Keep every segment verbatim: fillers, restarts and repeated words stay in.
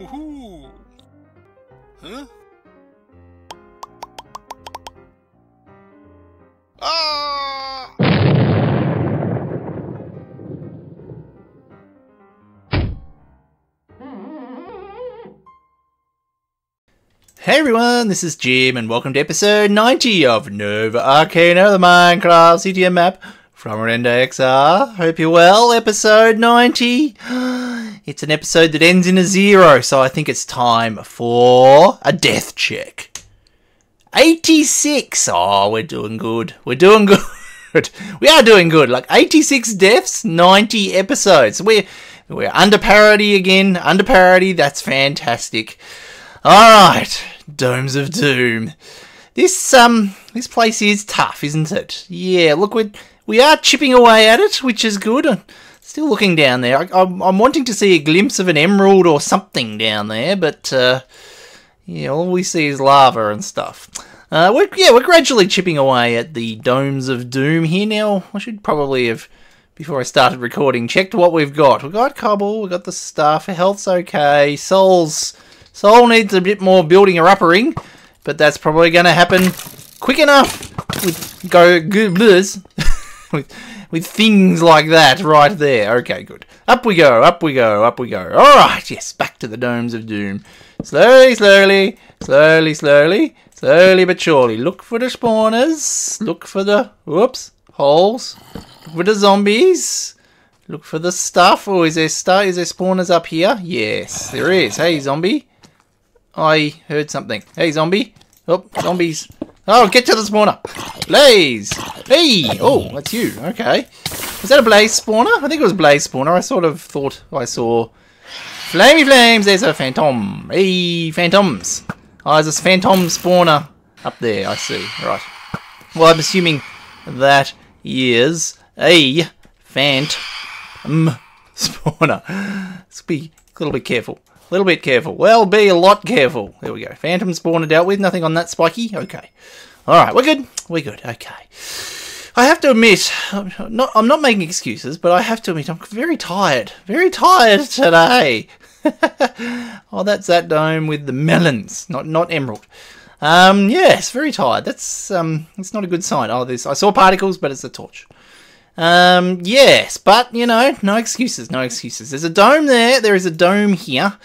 Woohoo! Huh? Ah! Hey everyone, this is Jim and welcome to episode ninety of Nova Arcana, the Minecraft C T M map from Render X R. Hope you're well, episode ninety. It's an episode that ends in a zero, so I think it's time for a death check. eighty-six! Oh, we're doing good. We're doing good. We are doing good. Like, eighty-six deaths, ninety episodes. We're, we're under parity again. Under parity, that's fantastic. Alright, Domes of Doom. This, um, this place is tough, isn't it? Yeah, look, we're, we are chipping away at it, which is good. Still looking down there. I, I'm, I'm wanting to see a glimpse of an emerald or something down there, but uh, yeah, all we see is lava and stuff. Uh, we're, yeah, we're gradually chipping away at the Domes of Doom here now. I should probably have, before I started recording, checked what we've got. We've got cobble, we've got the stuff, health's okay, souls. Soul needs a bit more building or uppering, but that's probably going to happen quick enough with go good blurs. with, With things like that right there. Okay, good. Up we go, up we go, up we go. Alright, yes, back to the Domes of Doom. Slowly, slowly, slowly, slowly, slowly but surely. Look for the spawners. Look for the, whoops, holes. Look for the zombies. Look for the stuff. Oh, is there, star, is there spawners up here? Yes, there is. Hey, zombie. I heard something. Hey, zombie. Oh, zombies. Oh, get to the spawner. Blaze! Hey! Oh, that's you. Okay. Was that a blaze spawner? I think it was a blaze spawner. I sort of thought I saw... Flamey flames! There's a phantom. Hey, phantoms. Oh, there's a phantom spawner up there. I see. Right. Well, I'm assuming that is a phantom spawner. Let's be a little bit careful. A little bit careful. Well, be a lot careful. There we go. Phantom spawner dealt with. Nothing on that spiky. Okay. Alright, we're good. We're good. Okay. I have to admit, I'm not, I'm not making excuses, but I have to admit I'm very tired. Very tired today. Oh, that's that dome with the melons. Not not emerald. Um, yes, very tired. That's um, it's not a good sign. Oh, there's, I saw particles, but it's a torch. Um, yes, but, you know, no excuses, no excuses. There's a dome there, there is a dome here,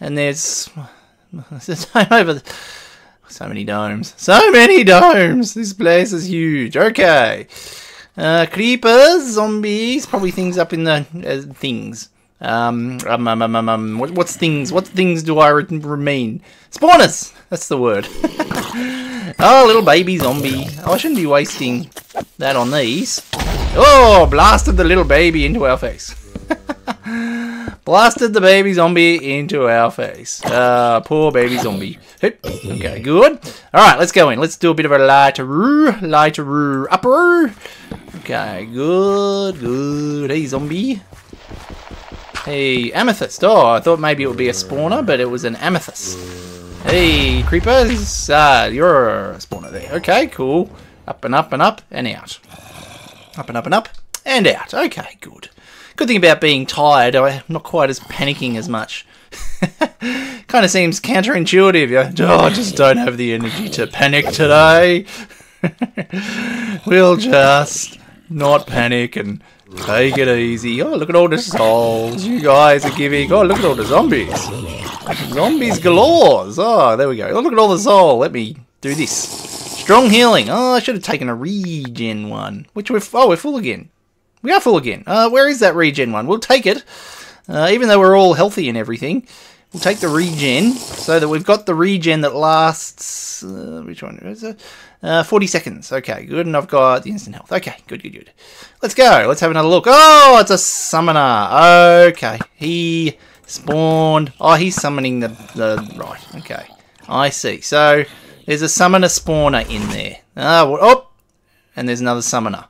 and there's, there's a dome over, so many domes, so many domes, this place is huge, okay. Uh, creepers, zombies, probably things up in the, uh, things, um, um, um, um, um what, what's things, what things do I re re mean? Spawners, that's the word. Oh, little baby zombie, oh, I shouldn't be wasting that on these. Oh, blasted the little baby into our face. Blasted the baby zombie into our face. Ah, uh, poor baby zombie. Okay, good. Alright, let's go in. Let's do a bit of a lighter-roo, lighter-roo, upper-roo. Okay, good, good. Hey, zombie. Hey, amethyst. Oh, I thought maybe it would be a spawner, but it was an amethyst. Hey, creepers. Ah, you're a spawner there. Okay, cool. Up and up and up and out. Up and up and up and out. Okay, good. Good thing about being tired, I'm not quite as panicking as much. Kind of seems counterintuitive. You're, oh, I just don't have the energy to panic today. We'll just not panic and take it easy. Oh, look at all the souls you guys are giving. Oh, look at all the zombies. Zombies galore. Oh, there we go. Oh, look at all the soul. Let me do this. Strong healing. Oh, I should have taken a regen one. Which we're... Oh, we're full again. We are full again. Uh, where is that regen one? We'll take it. Uh, even though we're all healthy and everything. We'll take the regen. So that we've got the regen that lasts... Uh, which one is it? Uh, forty seconds. Okay, good. And I've got the instant health. Okay, good, good, good. Let's go. Let's have another look. Oh, it's a summoner. Okay. He spawned... Oh, he's summoning the... the right. Okay. I see. So... There's a summoner spawner in there. Oh, oh, and there's another summoner.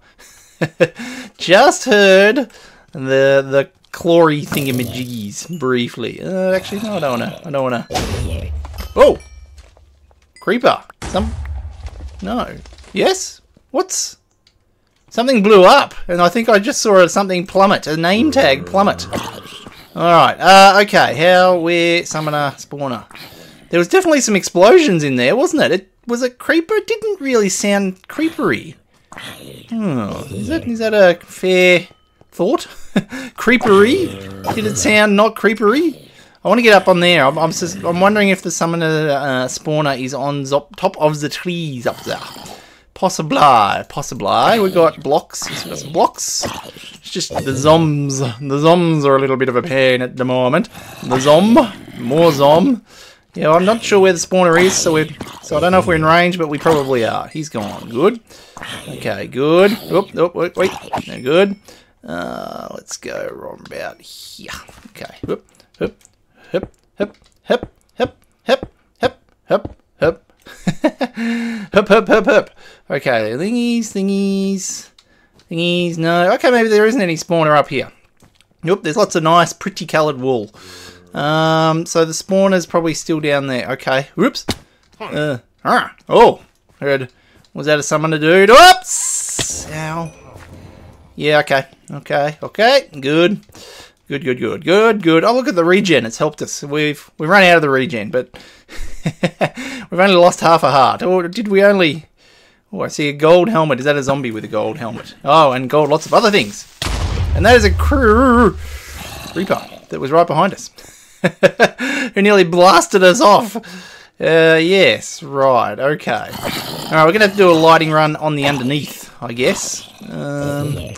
Just heard the the clory thingamajiggies briefly. Uh, actually, no, I don't wanna. I don't wanna. Oh, creeper. Some. No. Yes. What's? Something blew up, and I think I just saw something plummet. A name tag plummet. Alright, uh, okay, how we summon a spawner. There was definitely some explosions in there, wasn't it? It was a creeper? It didn't really sound creepery. Oh, is that, is that a fair thought? Creepery? Did it sound not creepery? I want to get up on there. I'm, I'm, I'm wondering if the summoner uh, spawner is on zop, top of the trees up there. Possibly, possibly. We've got blocks. We've got some blocks. It's just the zoms. The zoms are a little bit of a pain at the moment. The zom. More zom. Yeah, I'm not sure where the spawner is, so we so I don't know if we're in range, but we probably are. He's gone. Good. Okay, good. Oh, oh, wait, wait. No good. Uh, let's go around about here. Okay. Hip, hip, hip, hip, hip, hip, hip, hip, hip, hip. Hip, hip, hip, hip. Okay, thingies, thingies, thingies, no. Okay, maybe there isn't any spawner up here. Nope, there's lots of nice, pretty coloured wool. Um, so the spawner's probably still down there. Okay, whoops. Uh, oh, heard. Was that a summoner dude? Oops! Ow. Yeah, okay, okay, okay, good. Good, good, good, good, good. Oh, look at the regen. It's helped us. We've we've run out of the regen, but we've only lost half a heart. Or did we only... Oh, I see a gold helmet. Is that a zombie with a gold helmet? Oh, and gold, lots of other things. And that is a crew Reaper that was right behind us. Who nearly blasted us off. Uh, yes, right, okay. All right, we're going to have to do a lighting run on the underneath, I guess. Um...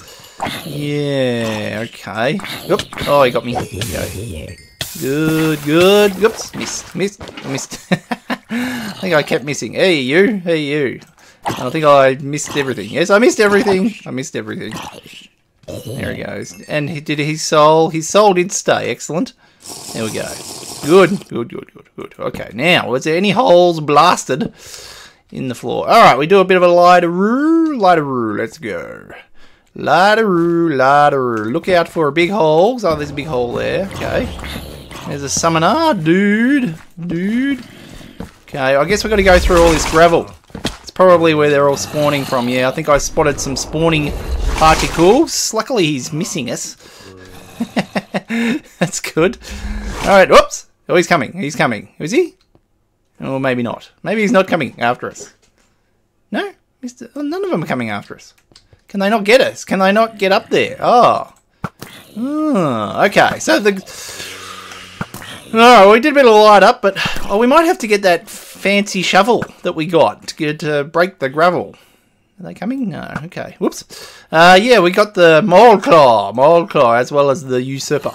Yeah, okay. Oop. Oh, he got me. Go. Good, good. Oops, missed, missed, missed. I think I kept missing. Hey, you, hey, you. I think I missed everything. Yes, I missed everything. I missed everything. There he goes. And he did his soul. His soul did stay. Excellent. There we go. Good, good, good, good, good. Okay, now, was there any holes blasted in the floor? All right, we do a bit of a light-a-roo, light-a-roo. Let's go. La-da-roo, la-da-roo. Look out for a big hole. Oh, there's a big hole there. Okay. There's a summoner. Dude. Dude. Okay, I guess we've got to go through all this gravel. It's probably where they're all spawning from. Yeah, I think I spotted some spawning particles. Luckily, he's missing us. That's good. All right, whoops. Oh, he's coming. He's coming. Is he? Oh, maybe not. Maybe he's not coming after us. No? Mister Oh, none of them are coming after us. Can they not get us? Can they not get up there? Oh. Oh okay, so the... Oh, we did a bit of light up, but... Oh, we might have to get that fancy shovel that we got to get to break the gravel. Are they coming? No, okay. Whoops. Uh, yeah, we got the Maulclaw. Maulclaw, as well as the Usurper.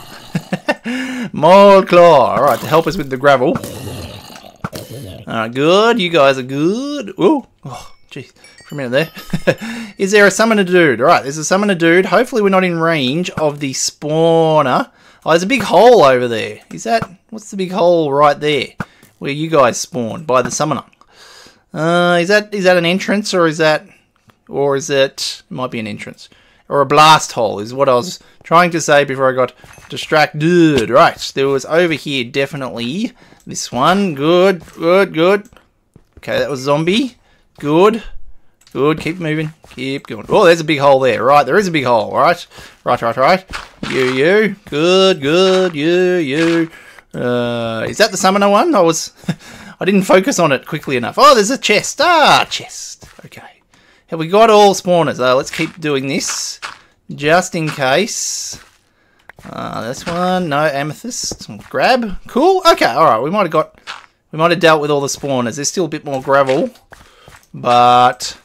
Maulclaw. All right, to help us with the gravel. All right, good. You guys are good. Ooh. Oh, jeez. For a minute there. Is there a summoner dude? Alright, there's a summoner dude. Hopefully we're not in range of the spawner. Oh, there's a big hole over there. Is that... What's the big hole right there? Where you guys spawned by the summoner. Uh, is that is that an entrance or is that... Or is it... It might be an entrance. Or a blast hole is what I was trying to say before I got distracted. Right, there was over here definitely. This one. Good, good, good. Okay, that was zombie. Good. Good, keep moving, keep going. Oh, there's a big hole there. Right, there is a big hole. Right, right, right, right. You, you. Good, good, you, you. Uh, is that the summoner one? I was, I didn't focus on it quickly enough. Oh, there's a chest. Ah, chest. Okay. Have we got all spawners? Uh, let's keep doing this, just in case. Uh, this one, no amethyst. Grab. Cool. Okay, all right. We might have got, we might have dealt with all the spawners. There's still a bit more gravel, but...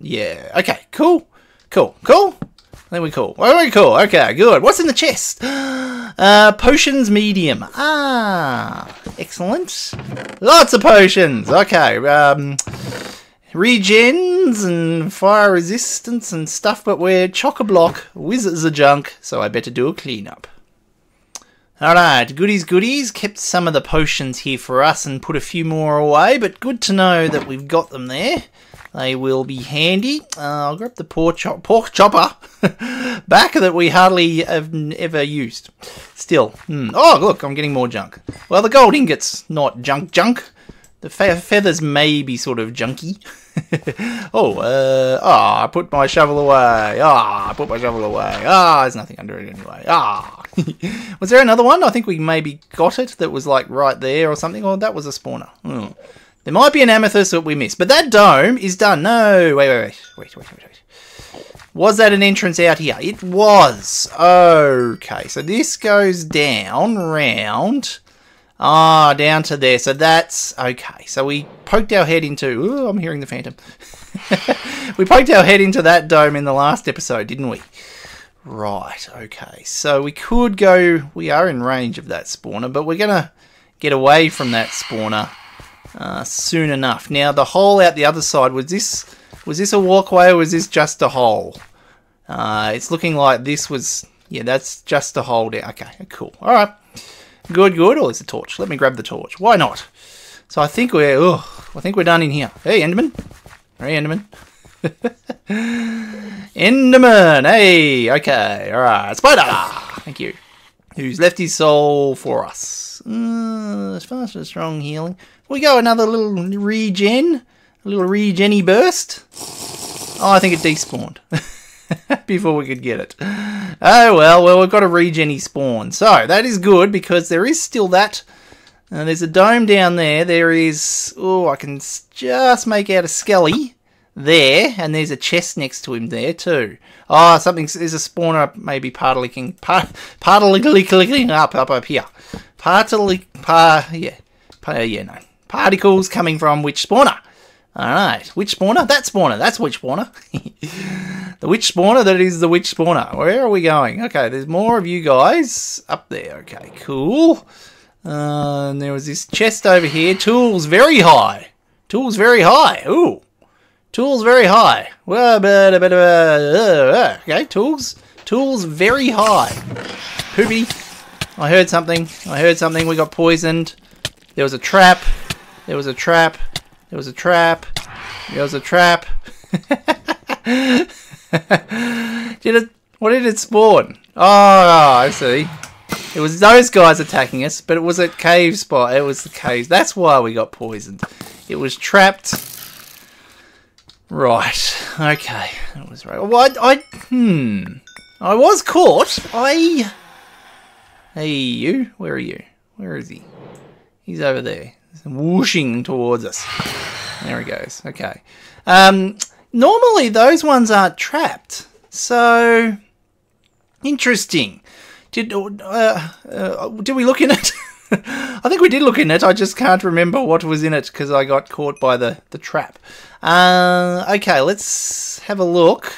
Yeah, okay, cool, cool, cool, I think we're cool, very cool, okay, good. What's in the chest? Uh, potions medium, ah, excellent, lots of potions, okay, um, regens and fire resistance and stuff, but we're chock-a-block, wizards are junk, so I better do a cleanup. Alright, goodies, goodies, kept some of the potions here for us and put a few more away, but good to know that we've got them there. They will be handy. Uh, I'll grab the pork, chop pork chopper back that we hardly have ever used. Still. Hmm. Oh, look, I'm getting more junk. Well, the gold ingot's not junk junk. The fe feathers may be sort of junky. oh, uh, oh, I put my shovel away. Ah, oh, I put my shovel away. Ah, oh, there's nothing under it anyway. Ah, oh, Was there another one? I think we maybe got it that was like right there or something. Or oh, that was a spawner. Oh. There might be an amethyst that we missed. But that dome is done. No, wait, wait, wait. Wait, wait, wait, wait. Was that an entrance out here? It was. Okay, so this goes down, round. Ah, down to there. So that's okay. So we poked our head into... Ooh, I'm hearing the phantom. We poked our head into that dome in the last episode, didn't we? Right, okay. So we could go... We are in range of that spawner, but we're going to get away from that spawner uh, soon enough. Now, the hole out the other side, was this... Was this a walkway or was this just a hole? Uh, it's looking like this was... Yeah, that's just a hole down. Okay, cool. All right. Good, good. Oh, there's a torch. Let me grab the torch. Why not? So I think we're... Oh, I think we're done in here. Hey, Enderman. Hey, Enderman. Enderman. Hey. Okay. All right. Spider. Thank you. Who's left his soul for us? Uh, as fast as strong healing. We go another little regen. A little regen-y burst. Oh, I think it despawned before we could get it. Oh, well, well, we've got a regen-y spawn. So, that is good because there is still that. Uh, there's a dome down there. There is... Oh, I can just make out a skelly there. And there's a chest next to him there, too. Oh, something is a spawner maybe part-licking... Part-licking up, up, up here. Part-lick... Par, yeah. Par, yeah, no. Particles coming from which spawner? Alright, witch spawner? That spawner, that's witch spawner. The witch spawner, that is the witch spawner. Where are we going? Okay, there's more of you guys up there. Okay, cool. Uh, and there was this chest over here. Tools very high. Tools very high. Ooh. Tools very high. Okay, tools. Tools very high. Poopy. I heard something. I heard something. We got poisoned. There was a trap. There was a trap. There was a trap. There was a trap. Did it? What did it spawn? Oh, I see. It was those guys attacking us, but it was a cave spot. It was the caves. That's why we got poisoned. It was trapped. Right. Okay. That was right. Well, I, I. Hmm. I was caught. I. Hey, you. Where are you? Where is he? He's over there. Whooshing towards us. There he goes. Okay. Um, normally those ones aren't trapped. So interesting. Did uh, uh, did we look in it? I think we did look in it. I just can't remember what was in it because I got caught by the the trap. Uh, okay. Let's have a look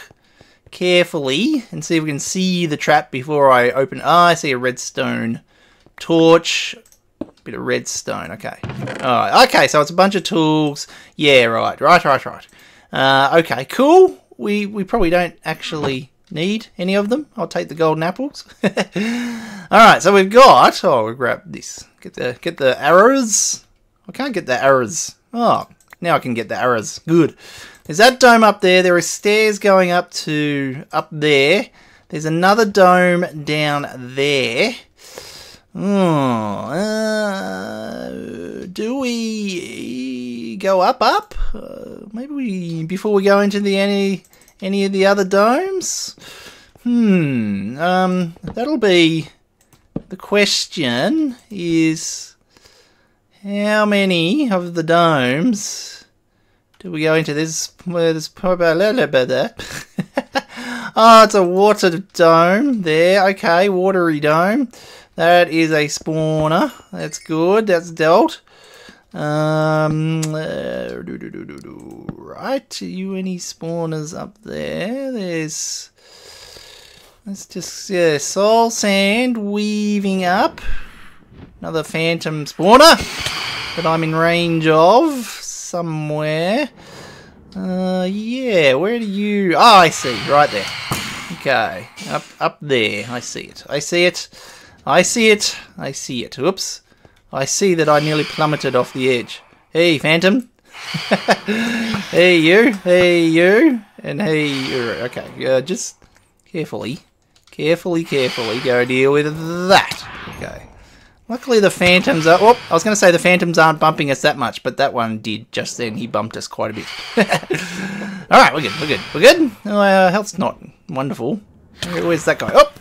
carefully and see if we can see the trap before I open. Ah, I see a redstone torch. Bit of redstone, okay. Alright, okay, so it's a bunch of tools. Yeah, right, right, right, right. Uh, okay, cool. We we probably don't actually need any of them. I'll take the golden apples. Alright, so we've got... Oh, we'll grab this. Get the, get the arrows. I can't get the arrows. Oh, now I can get the arrows. Good. There's that dome up there. There are stairs going up to... Up there. There's another dome down there. Oh, uh, do we go up, up? Uh, maybe we, before we go into the any any of the other domes? Hmm, um, that'll be, the question is, how many of the domes do we go into? This? Well, there's probably about that. Oh, it's a water dome there. Okay, watery dome. That is a spawner. That's good. That's dealt. Um, uh, do, do, do, do, do. Right. Are you any spawners up there? There's... Let's just... Yeah, soul sand weaving up. Another phantom spawner that I'm in range of somewhere. Uh, yeah. Where do you... Oh, I see. Right there. Okay. Up, up there. I see it. I see it. I see it. I see it. Oops. I see that I nearly plummeted off the edge. Hey, Phantom. Hey, you. Hey, you. And hey, you. Okay. Uh, just carefully, carefully, carefully go deal with that. Okay. Luckily the Phantoms are... Oh, I was going to say the Phantoms aren't bumping us that much, but that one did just then. He bumped us quite a bit. All right. We're good. We're good. We're good. Our health's not wonderful. Where's that guy? Oh.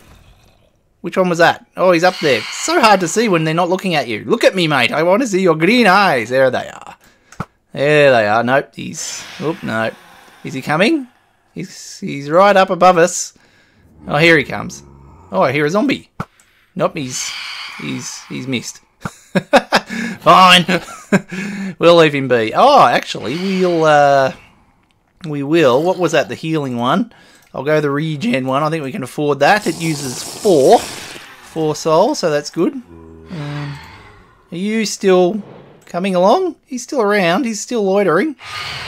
Which one was that? Oh, he's up there. So hard to see when they're not looking at you. Look at me, mate. I want to see your green eyes. There they are. There they are. Nope. He's... Oh, no. Is he coming? He's, he's right up above us. Oh, here he comes. Oh, I hear a zombie. Nope, he's... He's... He's missed. Fine. We'll leave him be. Oh, actually, we'll... Uh, we will. What was that? The healing one. I'll go the regen one. I think we can afford that. It uses four. Four souls, so that's good. Um, are you still coming along? He's still around. He's still loitering.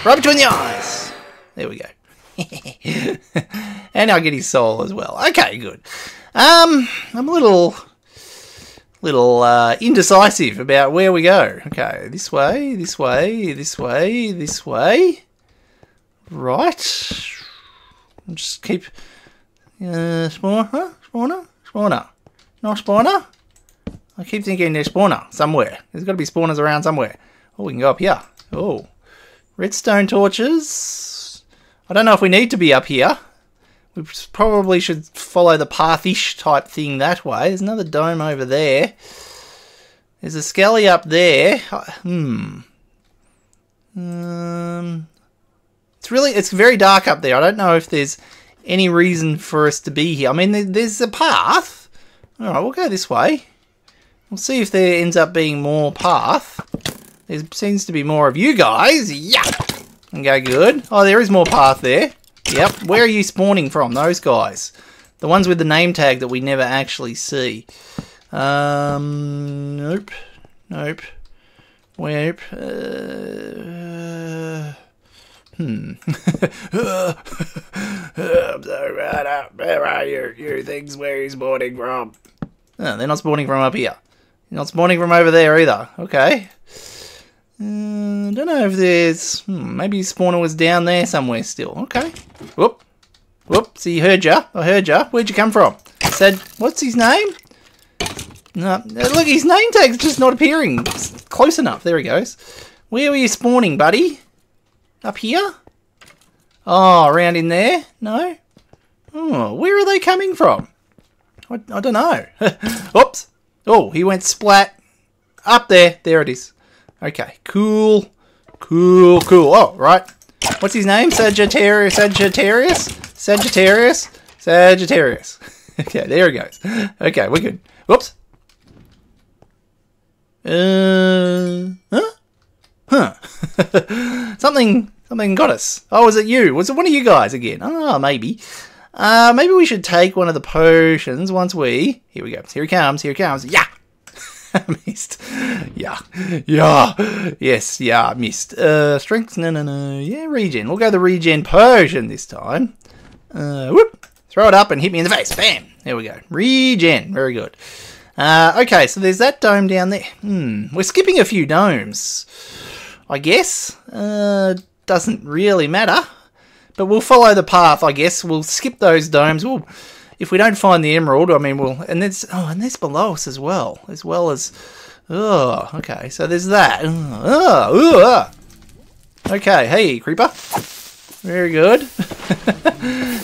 Right between the eyes. There we go. And I'll get his soul as well. Okay, good. Um, I'm a little... Little uh, indecisive about where we go. Okay, this way, this way, this way, this way. Right. I'll just keep... Uh, spawner? Spawner? Spawner? No spawner? I keep thinking there's spawner somewhere. There's got to be spawners around somewhere. Oh, we can go up here. Oh. Redstone torches. I don't know if we need to be up here. We probably should follow the pathish type thing that way. There's another dome over there. There's a skelly up there. Hmm. Um... It's really, it's very dark up there. I don't know if there's any reason for us to be here. I mean, there's a path. All right, we'll go this way. We'll see if there ends up being more path. There seems to be more of you guys. Yeah. Okay, good. Oh, there is more path there. Yep. Where are you spawning from, those guys? The ones with the name tag that we never actually see. Um, nope. Nope. Nope. Uh... Hmm. I'm so right up. Where are you? You things, where are you spawning from? Oh, they're not spawning from up here. They're not spawning from over there either. Okay. I uh, don't know if there's... Hmm, maybe spawner was down there somewhere still. Okay. Whoop. Whoop. See, heard ya. I heard ya. Where'd you come from? Said, what's his name? No. Look, his name tag's just not appearing. It's close enough. There he goes. Where were you spawning, buddy? Up here? Oh, around in there? No? Oh, where are they coming from? I, I don't know. Oops. Oh, he went splat. Up there. There it is. Okay, cool. Cool, cool. Oh, right. What's his name? Sagittarius, Sagittarius? Sagittarius? Sagittarius. Okay, there he goes. Okay, we're good. Whoops. Uh, huh? Huh. something something got us. Oh, was it you? Was it one of you guys again? Oh, maybe. Uh, maybe we should take one of the potions once we... Here we go. Here he comes. Here he comes. Yeah. Missed. Yeah. Yeah. Yes. Yeah. Missed. Uh, strength. No, no, no. Yeah, regen. We'll go the regen potion this time. Uh, whoop. Throw it up and hit me in the face. Bam. There we go. Regen. Very good. Uh, okay. So there's that dome down there. Hmm. We're skipping a few domes. I guess, uh, doesn't really matter, but we'll follow the path, I guess. We'll skip those domes. We'll, if we don't find the emerald, I mean, we'll, and there's, oh, and there's below us as well, as well as, oh, okay, so there's that. Oh, oh. Okay, hey, creeper. Very good.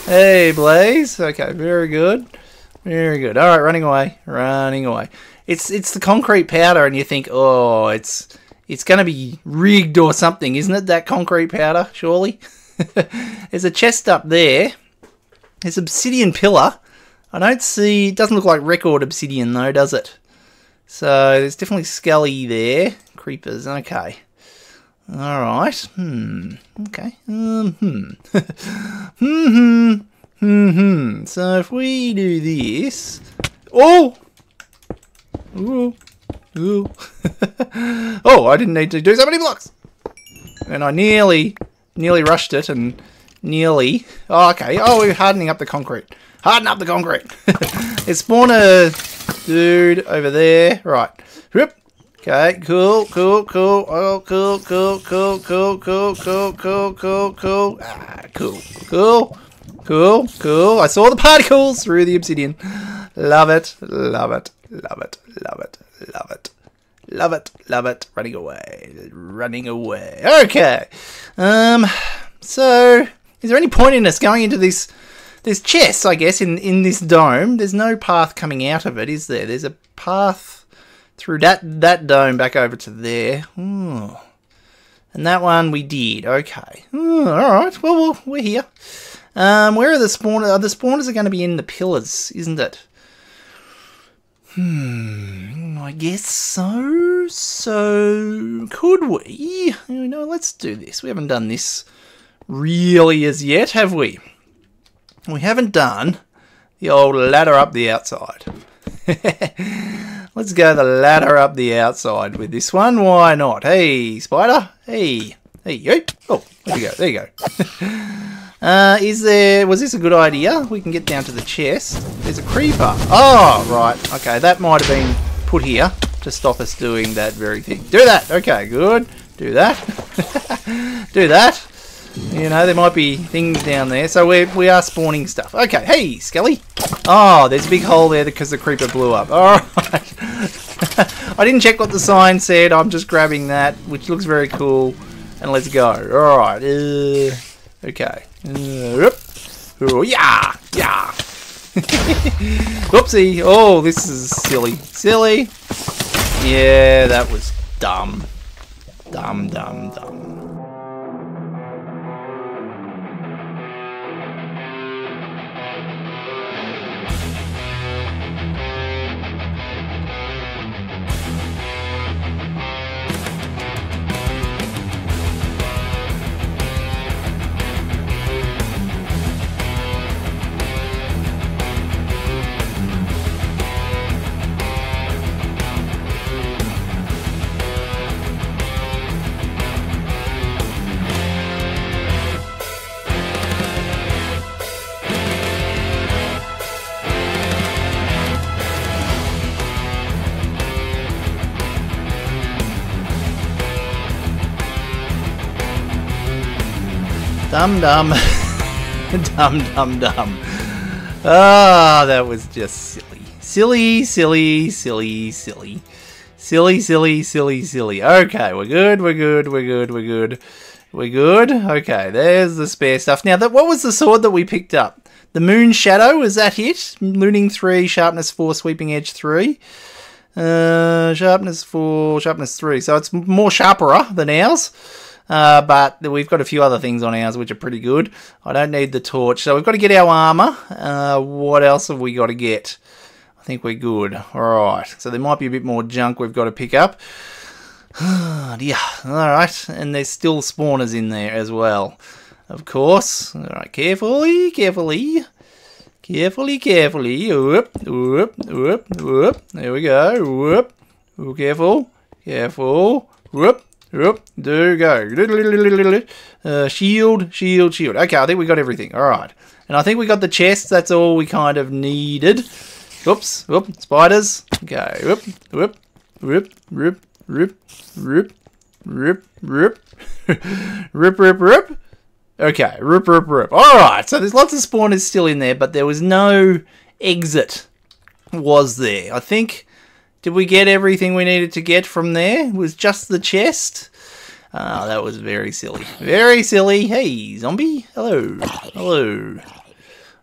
Hey, Blaze. Okay, very good. Very good. All right, running away, running away. It's, it's the concrete powder, and you think, oh, it's... It's going to be rigged or something, isn't it, that concrete powder, surely? There's a chest up there. There's obsidian pillar. I don't see... It doesn't look like record obsidian, though, does it? So, there's definitely skelly there. Creepers, okay. Alright. Hmm. Okay. Um, hmm. Hmm-hmm. Hmm-hmm. So, if we do this... Oh! Ooh! Ooh. Oh, I didn't need to do so many blocks. And I nearly, nearly rushed it and nearly... Oh, okay. Oh, we're hardening up the concrete. Harden up the concrete. It's spawner dude over there. Right. Whoop. Okay, cool, cool, cool. Oh, cool, cool, cool, cool, cool, cool, cool, cool, cool. Ah, cool, cool, cool, cool. I saw the particles through the obsidian. Love it, love it, love it, love it. Love it. Love it. Love it. Running away. Running away. Okay. Um, so, is there any point in us going into this there's chests, I guess, in, in this dome. There's no path coming out of it, is there? There's a path through that, that dome back over to there. Ooh. And that one we did. Okay. Ooh, all right. Well, well, we're here. Um, where are the spawners? Oh, the spawners are going to be in the pillars, isn't it? Hmm, I guess so. So, could we? You know, let's do this. We haven't done this really as yet, have we? We haven't done the old ladder up the outside. Let's go the ladder up the outside with this one. Why not? Hey, spider. Hey. Hey. Oh, there you go. There you go. Uh, is there... Was this a good idea? We can get down to the chest. There's a creeper. Oh, right. Okay, that might have been put here to stop us doing that very thing. Do that! Okay, good. Do that. Do that. You know, there might be things down there. So we're, we are spawning stuff. Okay, hey, Skelly. Oh, there's a big hole there because the creeper blew up. Alright. I didn't check what the sign said. I'm just grabbing that, which looks very cool. And let's go. Alright. Uh, okay. Uh, oh, yeah, yeah. Whoopsie. Oh, this is silly. Silly. Yeah, that was dumb. Dumb, dumb, dumb. Dumb, dumb. Dumb, dumb, dumb. Ah, oh, that was just silly. Silly, silly, silly, silly. Silly, silly, silly, silly. Okay, we're good, we're good, we're good, we're good. We're good. Okay, there's the spare stuff. Now, that what was the sword that we picked up? The Moon Shadow, was that it? Looting three, Sharpness four, Sweeping Edge three. Uh, sharpness four, Sharpness three. So it's more sharperer than ours. Uh, but we've got a few other things on ours which are pretty good. I don't need the torch. So we've got to get our armour. Uh, what else have we got to get? I think we're good. Alright. So there might be a bit more junk we've got to pick up. Oh, dear. Alright. And there's still spawners in there as well. Of course. Alright. Carefully. Carefully. Carefully. Carefully. Whoop. Whoop. Whoop. Whoop. There we go. Whoop. Oh, careful. Careful. Whoop. Yep, do go. Uh, shield, shield, shield. Okay, I think we got everything. All right. And I think we got the chest. That's all we kind of needed. Oops, whoop, spiders. Okay, whoop, whoop, whoop, whoop, whoop, whoop, whoop, whoop, rip, rip, rip. Okay, rip, rip, rip. All right, so there's lots of spawners still in there, but there was no exit, was there? I think... Did we get everything we needed to get from there? It was just the chest? Ah, oh, that was very silly. Very silly. Hey, zombie. Hello. Hello.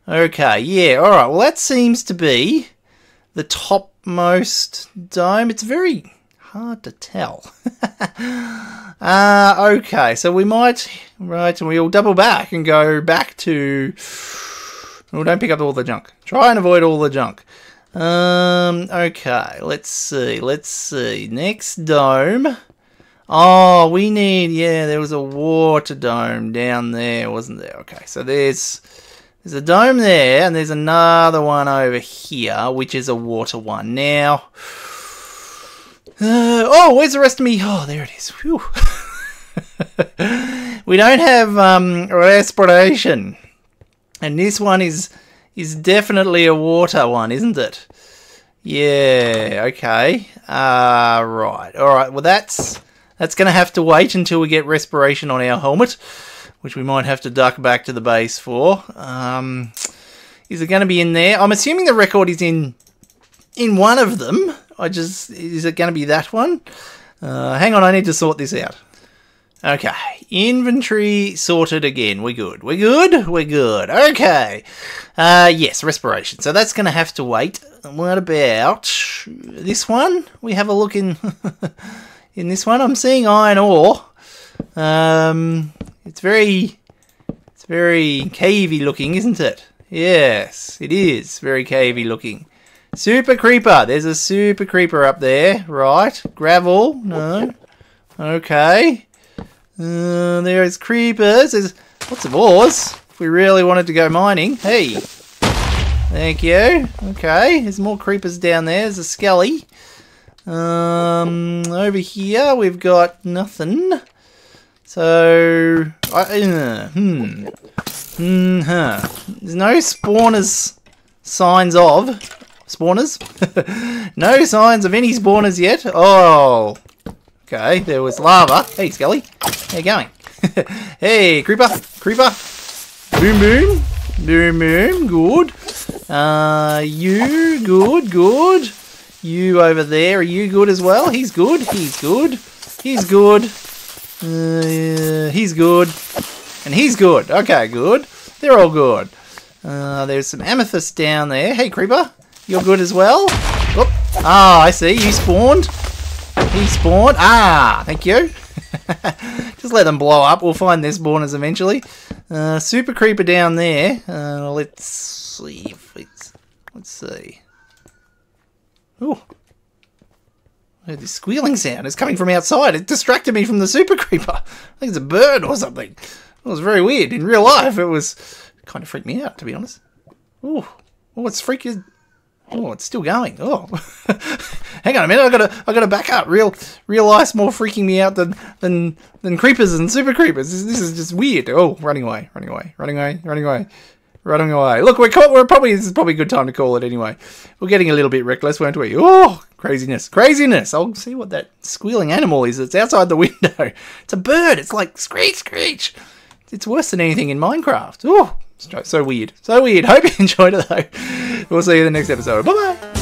Okay, yeah. Alright, well that seems to be the topmost dome. It's very hard to tell. uh, okay, so we might... Right, we'll double back and go back to... Oh, don't pick up all the junk. Try and avoid all the junk. Um, okay, let's see, let's see. Next dome. Oh, we need, yeah, there was a water dome down there, wasn't there? Okay, so there's, there's a dome there, and there's another one over here, which is a water one. Now, uh, oh, where's the rest of me? Oh, there it is. Whew. We don't have, um, respiration. And this one is... Is definitely a water one, isn't it? Yeah, okay. Uh, right. Alright, well that's that's going to have to wait until we get respiration on our helmet, which we might have to duck back to the base for. Um, is it going to be in there? I'm assuming the record is in in one of them. I just... Is it going to be that one? Uh, hang on, I need to sort this out. Okay, inventory sorted again. We're good. We're good. We're good. Okay. Uh, yes, respiration. So that's going to have to wait. What about this one? We have a look in in this one. I'm seeing iron ore. Um, it's very, it's very cavey looking, isn't it? Yes, it is very cavey looking. Super creeper. There's a super creeper up there, right? Gravel? No. Okay. Uh, there is creepers. There's lots of ores. If we really wanted to go mining. Hey. Thank you. Okay. There's more creepers down there. There's a skelly. Um, over here we've got nothing. So, I, uh, hmm. Hmm. Huh. There's no spawners signs of. Spawners? No signs of any spawners yet. Oh, okay. There was lava. Hey, Skelly. How you going? Hey, creeper. Creeper. Boom, boom. Boom, boom. Good. Uh, you. Good, good. You over there. Are you good as well? He's good. He's good. He's good. Uh, he's good. And he's good. Okay, good. They're all good. Uh, there's some amethyst down there. Hey, creeper. You're good as well. Oop. Ah, I see. You spawned. He spawned. Ah, thank you. Just let them blow up. We'll find their spawners eventually. Uh, super creeper down there. Uh, let's see. If it's, let's see. Oh, this squealing sound is coming from outside. It distracted me from the super creeper. I think it's a bird or something. It was very weird. In real life, it was it kind of freaked me out, to be honest. Oh, what's freaking? Oh, it's still going. Oh, hang on a minute. I gotta, I gotta back up. Real, real life's more freaking me out than, than, than creepers and super creepers. This, this is just weird. Oh, running away, running away, running away, running away, running away. Look, we're caught. We're probably this is probably a good time to call it anyway. We're getting a little bit reckless, weren't we? Oh, craziness, craziness. I'll see what that squealing animal is. It's outside the window. It's a bird. It's like screech, screech. It's worse than anything in Minecraft. Oh. So weird. So weird. Hope you enjoyed it, though. We'll see you in the next episode. Bye-bye.